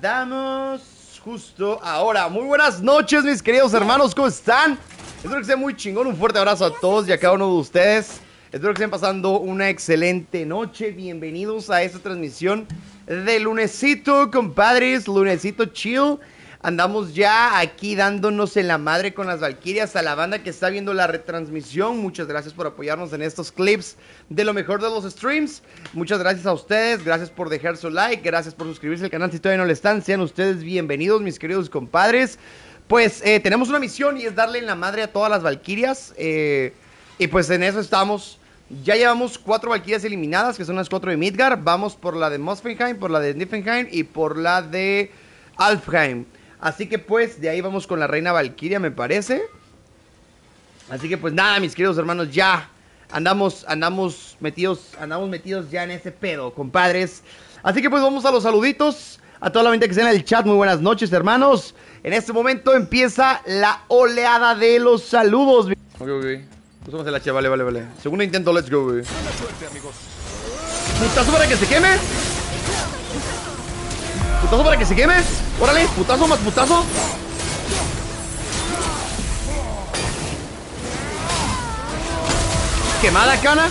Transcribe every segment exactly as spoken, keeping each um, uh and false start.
Damos justo ahora. Muy buenas noches, mis queridos hermanos, ¿cómo están? Espero que sea muy chingón, un fuerte abrazo a todos y a cada uno de ustedes. Espero que estén pasando una excelente noche. Bienvenidos a esta transmisión de lunesito, compadres, lunesito chill. Andamos ya aquí dándonos en la madre con las Valkyrias. A la banda que está viendo la retransmisión, muchas gracias por apoyarnos en estos clips de lo mejor de los streams. Muchas gracias a ustedes, gracias por dejar su like, gracias por suscribirse al canal si todavía no lo están. Sean ustedes bienvenidos, mis queridos compadres. Pues eh, tenemos una misión y es darle en la madre a todas las Valkyrias. eh, Y pues en eso estamos. Ya llevamos cuatro Valkyrias eliminadas, que son las cuatro de Midgar. Vamos por la de Mosfenheim, por la de Niflheim y por la de Alfheim. Así que pues, de ahí vamos con la reina Valkyria, me parece. Así que pues nada, mis queridos hermanos, ya andamos, andamos metidos, andamos metidos ya en ese pedo, compadres. Así que pues vamos a los saluditos, a toda la gente que está en el chat. Muy buenas noches, hermanos. En este momento empieza la oleada de los saludos. Ok, ok, pusimos el hache, vale, vale, vale. Segundo intento, let's go, güey. ¿Putazo para que se queme? Putazo para que se queme. Órale, putazo más putazo. Quemada, cana.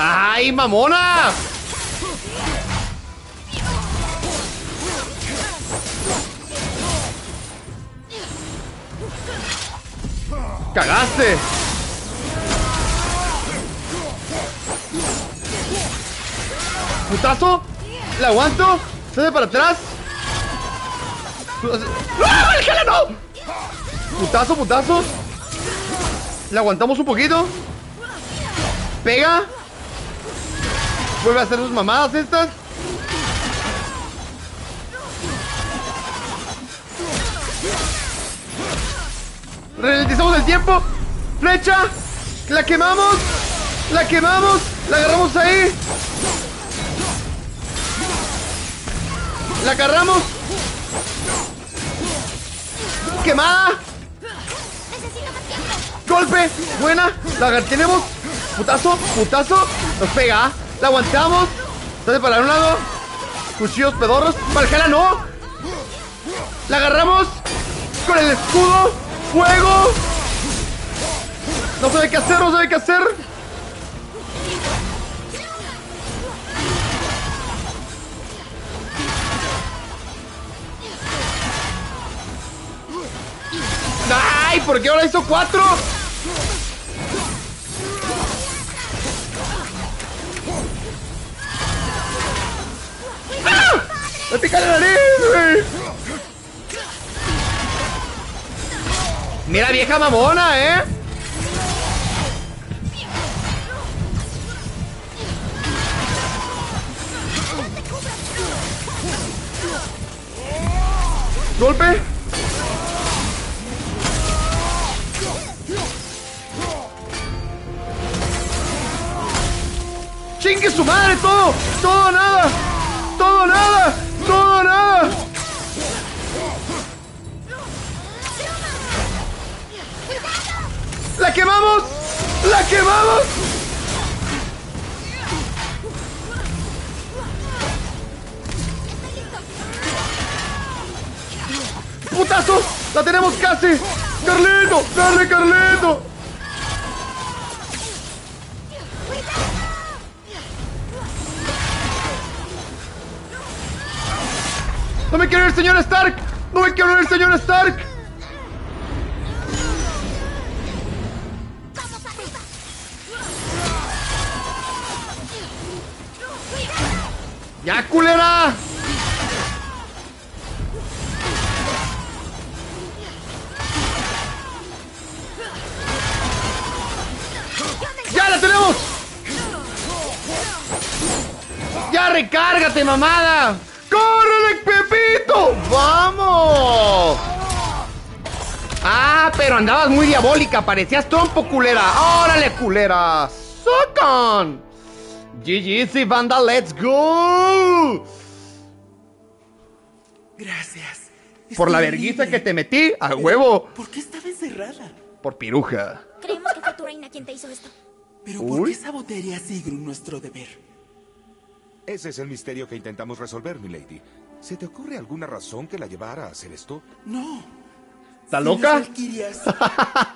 ¡Ay, mamona! ¡Cagaste! ¡Putazo! ¡La aguanto! ¡Se hace para atrás! ¡No! ¡Valhalla, no! ¡Putazo, putazo! ¡La aguantamos un poquito! ¡Pega! Vuelve a hacer sus mamadas estas. Ralentizamos el tiempo. Flecha. La quemamos. La quemamos. La agarramos ahí. La agarramos. Quemada. Golpe. Buena. La tenemos. Putazo. Putazo. Nos pega. La aguantamos. Sale para un lado. Cuchillos pedorros. Valhalla no. La agarramos. Con el escudo. Fuego. No sabe qué hacer, no sabe qué hacer. ¡Ay! ¿Por qué ahora hizo cuatro? ¡Me pica la nariz, güey! ¡Mira, vieja mamona, eh! ¡Golpe! ¡Chingue su madre! ¡Todo! ¡Todo nada! ¡Todo nada! ¡Todo nada! ¡La quemamos! ¡La quemamos! ¡Putazo! ¡La tenemos casi! ¡Carlito! ¡Dale, Carlito! ¡No me quiero ir, señor Stark! ¡No me quiero ir, señor Stark! ¡Ya, culera! ¡Ya la tenemos! ¡Ya recárgate, mamada! ¡Córrele, Pepito! ¡Vamos! Ah, pero andabas muy diabólica. Parecías trompo, culera. ¡Órale, culera! ¡Socan! G G, banda, let's go. Gracias. Por la verguita que te metí, a huevo. ¿Por qué estaba encerrada? Por piruja. Creemos que fue tu reina quien te hizo esto. Pero ¿por qué sabotearía Sigrun nuestro deber? Ese es el misterio que intentamos resolver, milady. ¿Se te ocurre alguna razón que la llevara a hacer esto? No. ¿Está loca? Los Valkyrias,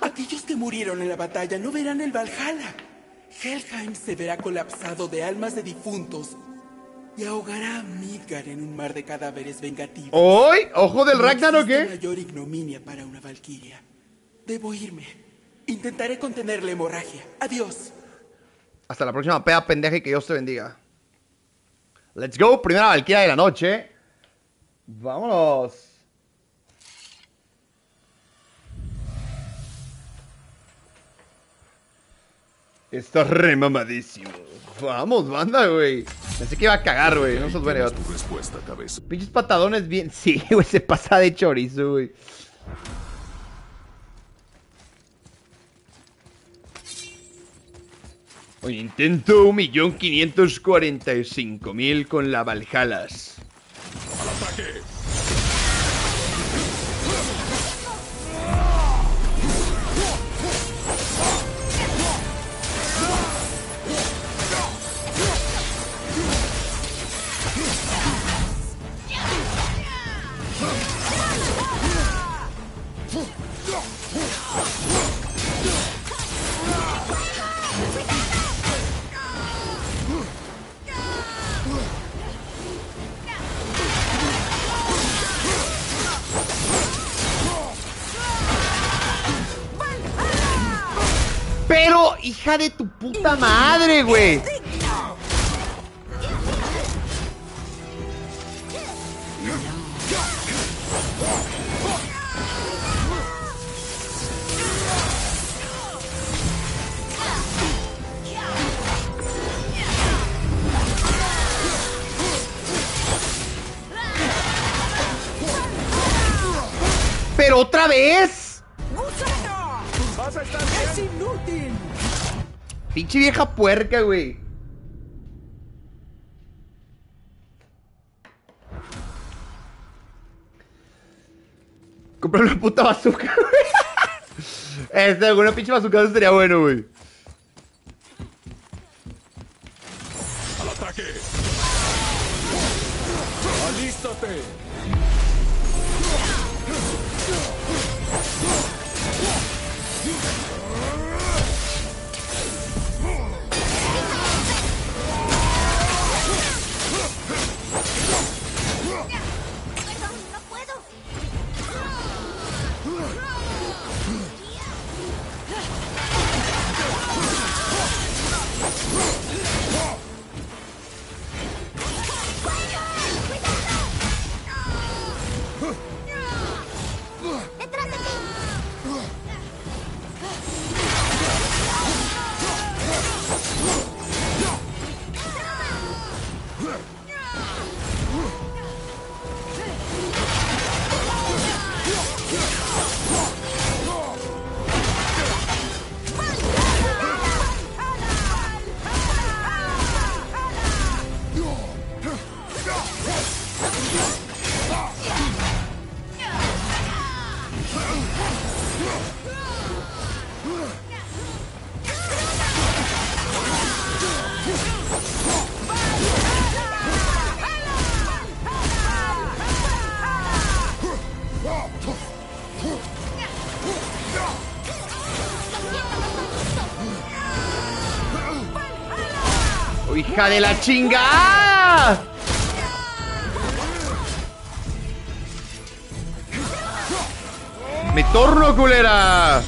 aquellos que murieron en la batalla no verán el Valhalla. Helheim se verá colapsado de almas de difuntos y ahogará a Midgar en un mar de cadáveres vengativos. ¡Oy! ¡Ojo del Ragnarok! ¿Qué? Mayor ignominia para una valquiria. Debo irme. Intentaré contener la hemorragia. Adiós. Hasta la próxima peda pendeja y que Dios te bendiga. Let's go. Primera valquiria de la noche. Vámonos. Está re mamadísimo. Vamos, banda, güey. Pensé que iba a cagar, güey. No sos buenos. Pinches patadones bien. Sí, güey, se pasa de chorizo, güey. Hoy intento un millón quinientos cuarenta y cinco mil con la Valhalas. ¡Al ataque! Pero, hija de tu puta madre, güey. Pero otra vez. Vas a estar ¡Es inútil! Pinche vieja puerca, güey. Comprar una puta bazooka, güey. Este, alguna pinche bazooka sería bueno, güey. ¡Al ataque! ¡Alístate! ¡Hija de la chingada! ¡Me torno, culera!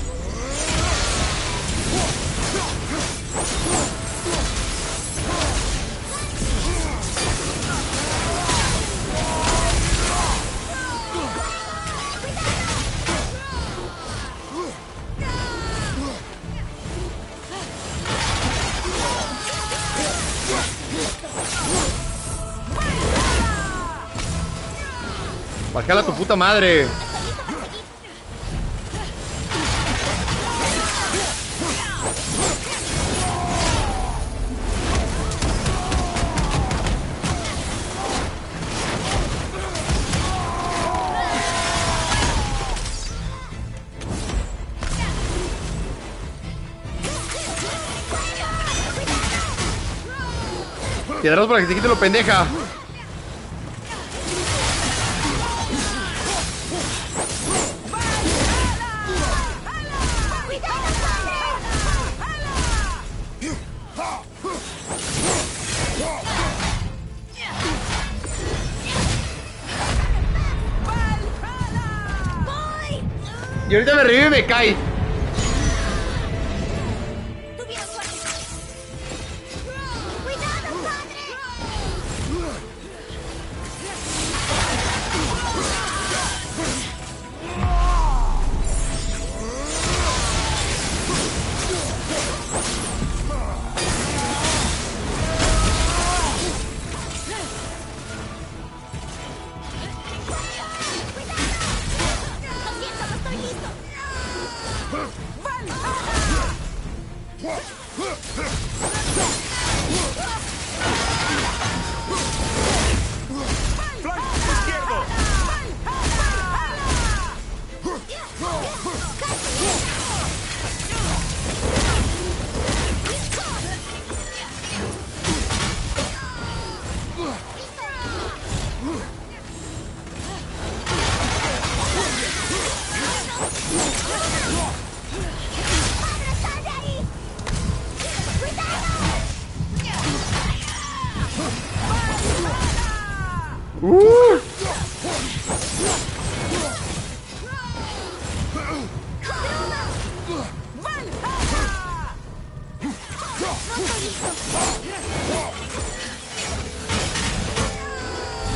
Valhalla, tu puta madre. Piedras para que se quite lo pendeja. Y ahorita me revive y me cae.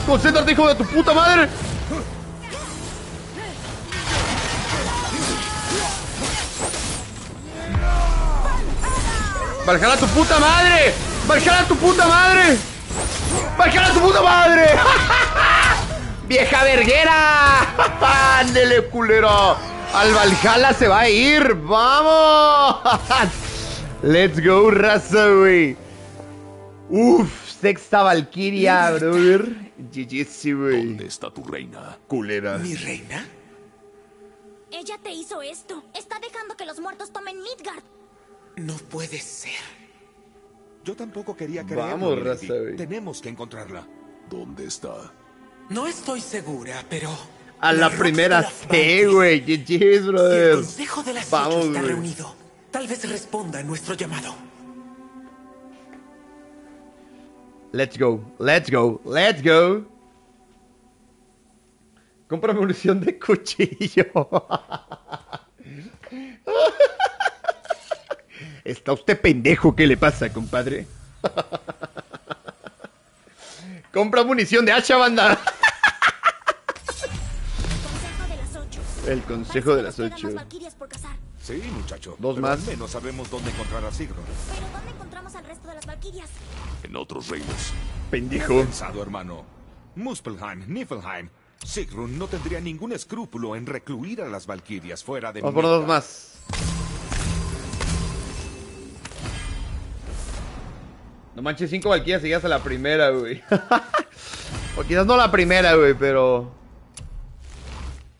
¡Concéntrate, hijo de tu puta madre! ¡Valhalla, tu puta madre! ¡Valhalla, tu puta madre! ¡Valhalla, tu puta madre! ¡Vieja verguera! ¡Ándele, culero! ¡Al Valhalla se va a ir! ¡Vamos! ¡Let's go, raza, güey! ¡Uf! Sexta Valkyria, brother. G G, güey. ¿Dónde está tu reina? Culeras. ¿Mi reina? Ella te hizo esto. Está dejando que los muertos tomen Midgard. No puede ser. Yo tampoco quería que... Vamos, raza, güey. Tenemos que encontrarla. ¿Dónde está? No estoy segura, pero... A la, la primera T, güey. G G, brother. El consejo de las ocho está reunido. Tal vez responda a nuestro llamado. Let's go, let's go, let's go. Compra munición de cuchillo. Está usted pendejo, ¿qué le pasa, compadre? Compra munición de hacha, banda. El consejo de las ocho. Sí, muchacho. Dos pero más. No sabemos dónde encontrar a Sigrun. Pero ¿dónde encontramos al resto de las Valkyrias? En otros reinos. Pendejo. Pensado, hermano. Muspelheim, Niflheim. Sigrun no tendría ningún escrúpulo en recluir a las Valkyrias fuera de... Vamos por dos más. No manches, cinco Valkyrias seguidas a la primera, güey. O quizás no la primera, güey, pero...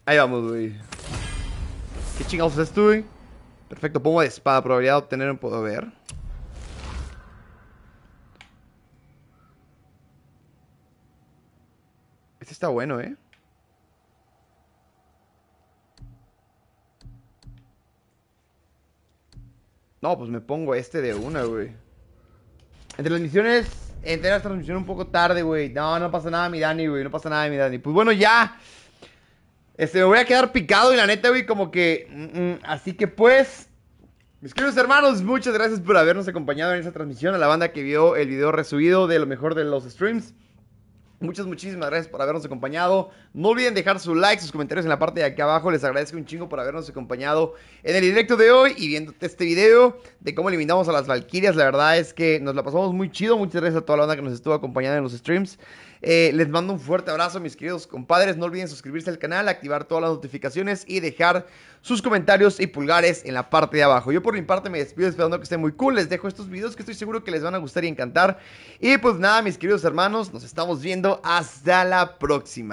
Ahí vamos, güey. ¿Qué chingados es esto, güey? Perfecto, pongo de espada, probabilidad de obtener un poder. Este está bueno, eh. No, pues me pongo este de una, güey. Entre las misiones, entre las transmisiones un poco tarde, güey. No, no pasa nada, mi Dani, güey. No pasa nada, mi Dani. Pues bueno, ya. Este, me voy a quedar picado y la neta, güey, como que... Mm, mm. Así que pues, mis queridos hermanos, muchas gracias por habernos acompañado en esta transmisión. A la banda que vio el video resubido de lo mejor de los streams. Muchas, muchísimas gracias por habernos acompañado. No olviden dejar su like, sus comentarios en la parte de aquí abajo. Les agradezco un chingo por habernos acompañado en el directo de hoy y viendo este video de cómo eliminamos a las Valkyrias. La verdad es que nos la pasamos muy chido. Muchas gracias a toda la banda que nos estuvo acompañando en los streams. Eh, les mando un fuerte abrazo, mis queridos compadres. No olviden suscribirse al canal, activar todas las notificaciones y dejar sus comentarios y pulgares en la parte de abajo. Yo por mi parte me despido esperando que estén muy cool. Les dejo estos videos que estoy seguro que les van a gustar y encantar. Y pues nada, mis queridos hermanos, nos estamos viendo. Hasta la próxima.